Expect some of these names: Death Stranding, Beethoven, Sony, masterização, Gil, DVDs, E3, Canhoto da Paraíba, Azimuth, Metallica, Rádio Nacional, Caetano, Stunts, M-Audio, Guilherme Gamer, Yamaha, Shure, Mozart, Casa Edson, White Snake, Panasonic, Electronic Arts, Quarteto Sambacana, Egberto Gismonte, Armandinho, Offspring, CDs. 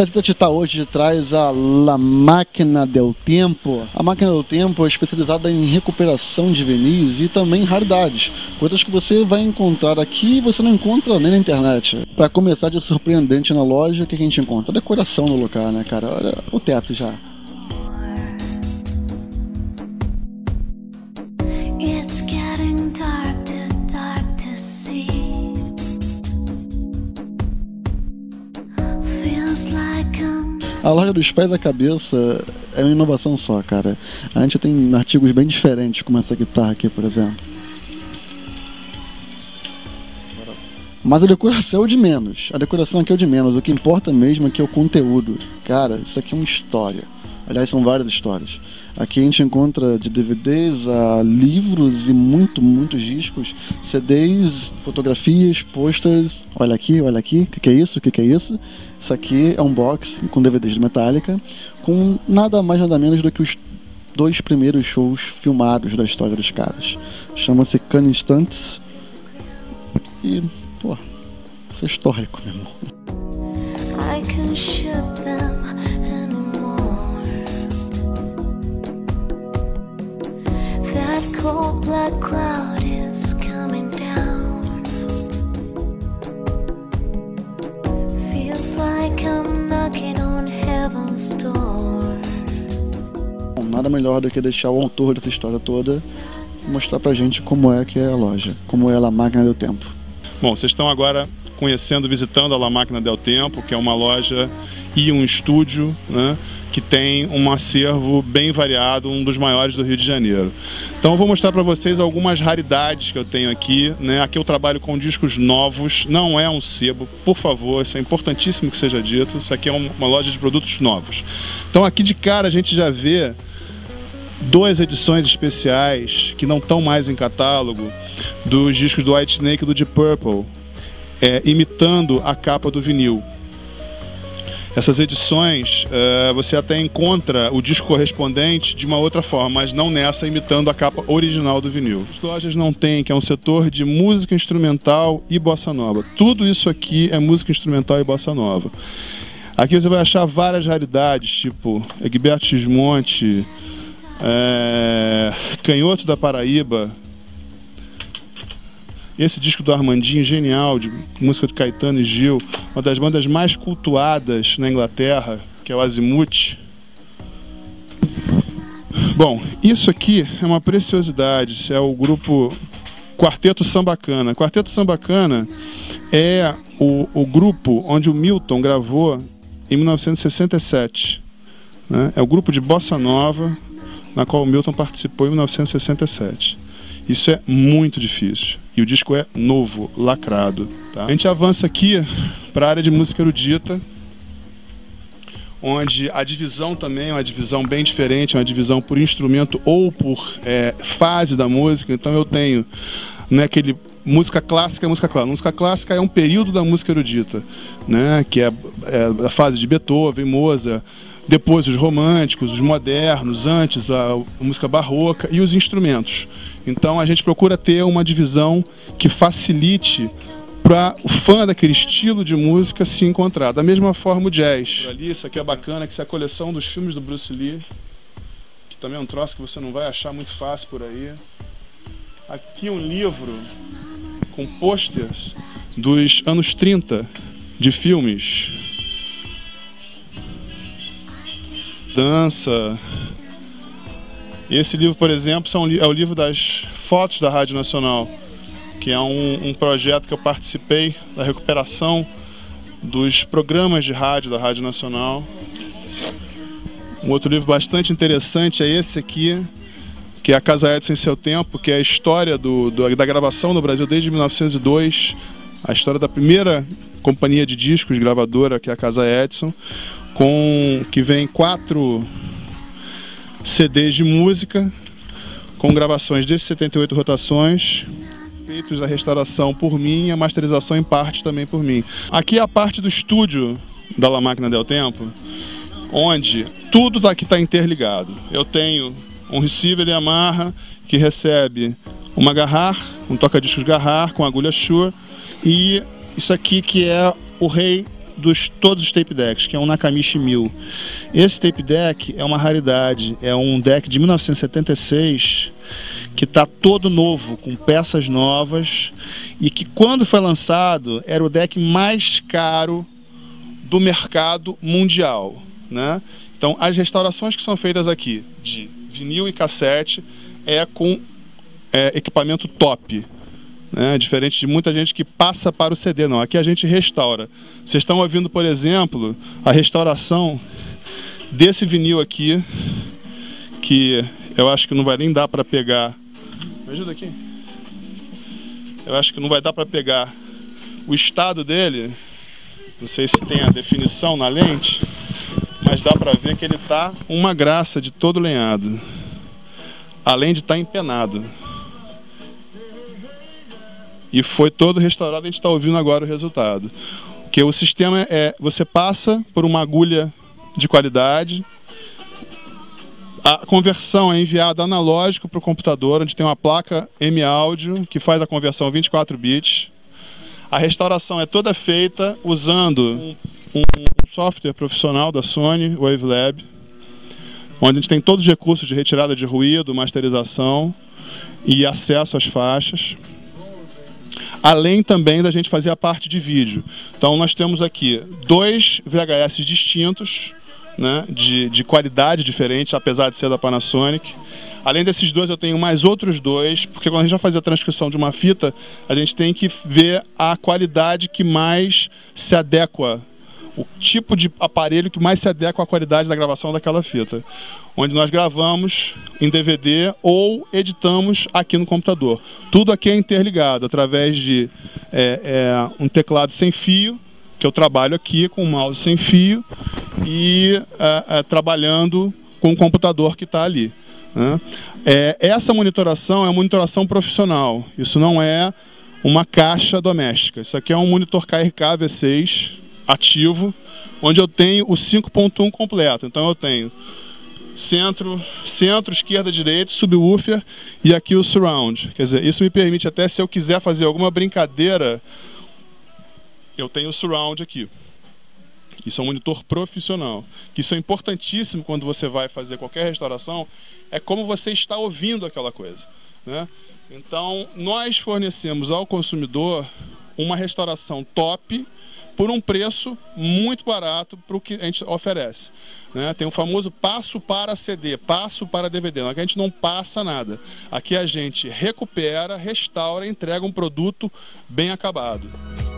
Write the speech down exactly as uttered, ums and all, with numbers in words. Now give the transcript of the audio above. vai tentar citar hoje de trás a La Macchina del Tempo. A Máquina del Tempo é especializada em recuperação de vinis e também raridades, coisas que você vai encontrar aqui e você não encontra nem na internet. Para começar, de surpreendente na loja, o que a gente encontra? A decoração no local, né, cara? Olha o teto já. A loja dos pés da cabeça é uma inovação só, cara. A gente tem artigos bem diferentes, como essa guitarra aqui, por exemplo. Mas a decoração é o de menos. A decoração aqui é o de menos. O que importa mesmo aqui é o conteúdo. Cara, isso aqui é uma história. Aliás, são várias histórias. Aqui a gente encontra de D V Ds a livros e muito, muitos discos, C Ds, fotografias, posters. Olha aqui, olha aqui, o que, que é isso, o que, que é isso? Isso aqui é um box com D V Ds do Metallica, com nada mais nada menos do que os dois primeiros shows filmados da história dos caras. Chama-se Stunts e, pô, isso é histórico, meu irmão. I can shoot them. Cold blood cloud is coming down. Feels like I'm knocking on heaven's door. Bom, nada melhor do que deixar o autor dessa história toda mostrar pra gente como é que é a loja, como é a La Máquina del Tempo. Bom, vocês estão agora conhecendo, visitando a La Máquina del Tempo, que é uma loja e um estúdio, né, que tem um acervo bem variado, um dos maiores do Rio de Janeiro. Então eu vou mostrar para vocês algumas raridades que eu tenho aqui, né? Aqui eu trabalho com discos novos, não é um sebo, por favor, isso é importantíssimo que seja dito, isso aqui é uma loja de produtos novos. Então aqui de cara a gente já vê duas edições especiais, que não estão mais em catálogo, dos discos do White Snake e do Deep Purple, é, imitando a capa do vinil. Essas edições, uh, você até encontra o disco correspondente de uma outra forma, mas não nessa, imitando a capa original do vinil. As lojas não tem, que é um setor de música instrumental e bossa nova. Tudo isso aqui é música instrumental e bossa nova. Aqui você vai achar várias raridades, tipo Egberto Gismonte, é... Canhoto da Paraíba, esse disco do Armandinho, genial, de música do Caetano e Gil, uma das bandas mais cultuadas na Inglaterra, que é o Azimuth. Bom, isso aqui é uma preciosidade, é o grupo Quarteto Sambacana. Quarteto Sambacana é o, o grupo onde o Milton gravou em mil novecentos e sessenta e sete. Né? É o grupo de bossa nova, na qual o Milton participou em mil novecentos e sessenta e sete. Isso é muito difícil. E o disco é novo, lacrado. Tá? A gente avança aqui para a área de música erudita, onde a divisão também é uma divisão bem diferente, é uma divisão por instrumento ou por é, fase da música. Então eu tenho, né, aquele música clássica, música clássica. Música clássica é um período da música erudita, né, que é, é a fase de Beethoven, Mozart. Depois os românticos, os modernos, antes a música barroca e os instrumentos. Então a gente procura ter uma divisão que facilite para o fã daquele estilo de música se encontrar. Da mesma forma o jazz. Ali, isso aqui é bacana, que isso é a coleção dos filmes do Bruce Lee, que também é um troço que você não vai achar muito fácil por aí. Aqui um livro com posters dos anos trinta de filmes. Dança. Esse livro, por exemplo, são, é o livro das fotos da Rádio Nacional, que é um, um projeto que eu participei da recuperação dos programas de rádio da Rádio Nacional. Um outro livro bastante interessante é esse aqui, que é a Casa Edson em seu tempo, que é a história do, do, da gravação no Brasil desde mil novecentos e dois, a história da primeira companhia de discos gravadora, que é a Casa Edson, com que vem quatro C Ds de música com gravações desses setenta e oito rotações, feitos a restauração por mim e a masterização em parte também por mim. Aqui é a parte do estúdio da La Máquina del Tempo, onde tudo daqui está interligado. Eu tenho um receiver Yamaha que recebe uma Garrard, um toca-discos Garrard com agulha Shure, e isso aqui que é o rei dos todos os tape decks, que é um Nakamichi mil. Esse tape deck é uma raridade, é um deck de mil novecentos e setenta e seis que está todo novo, com peças novas, e que quando foi lançado era o deck mais caro do mercado mundial, né? Então as restaurações que são feitas aqui de vinil e cassete é com é, equipamento top, né? Diferente de muita gente que passa para o C D, não. Aqui a gente restaura. Vocês estão ouvindo, por exemplo, a restauração desse vinil aqui, que eu acho que não vai nem dar para pegar. Me ajuda aqui. Eu acho que não vai dar para pegar o estado dele. Não sei se tem a definição na lente, mas dá para ver que ele tá uma graça de todo lenhado. Além de estar empenado. E foi todo restaurado, a gente está ouvindo agora o resultado. Porque o sistema é, você passa por uma agulha de qualidade, a conversão é enviada analógico para o computador, onde tem uma placa M-Audio que faz a conversão vinte e quatro bits. A restauração é toda feita usando um, um software profissional da Sony, o WaveLab, onde a gente tem todos os recursos de retirada de ruído, masterização e acesso às faixas. Além também da gente fazer a parte de vídeo. Então nós temos aqui dois V H S distintos, né, de, de qualidade diferente, apesar de ser da Panasonic. Além desses dois, eu tenho mais outros dois, porque quando a gente vai fazer a transcrição de uma fita, a gente tem que ver a qualidade que mais se adequa, o tipo de aparelho que mais se adequa à qualidade da gravação daquela fita. Onde nós gravamos em D V D ou editamos aqui no computador. Tudo aqui é interligado através de é, é, um teclado sem fio, que eu trabalho aqui com um mouse sem fio, e é, é, trabalhando com o computador que está ali, né? É, essa monitoração é uma monitoração profissional, isso não é uma caixa doméstica. Isso aqui é um monitor K R K V seis ativo, onde eu tenho o cinco ponto um completo. Então eu tenho centro, centro, esquerda, direita, subwoofer e aqui o surround. Quer dizer, isso me permite até, se eu quiser fazer alguma brincadeira, eu tenho o surround aqui. Isso é um monitor profissional. Isso é importantíssimo quando você vai fazer qualquer restauração, é como você está ouvindo aquela coisa, né? Então, nós fornecemos ao consumidor uma restauração top, por um preço muito barato para o que a gente oferece, né? Tem o famoso passo para C D, passo para D V D, não é que a gente não passa nada. Aqui a gente recupera, restaura e entrega um produto bem acabado.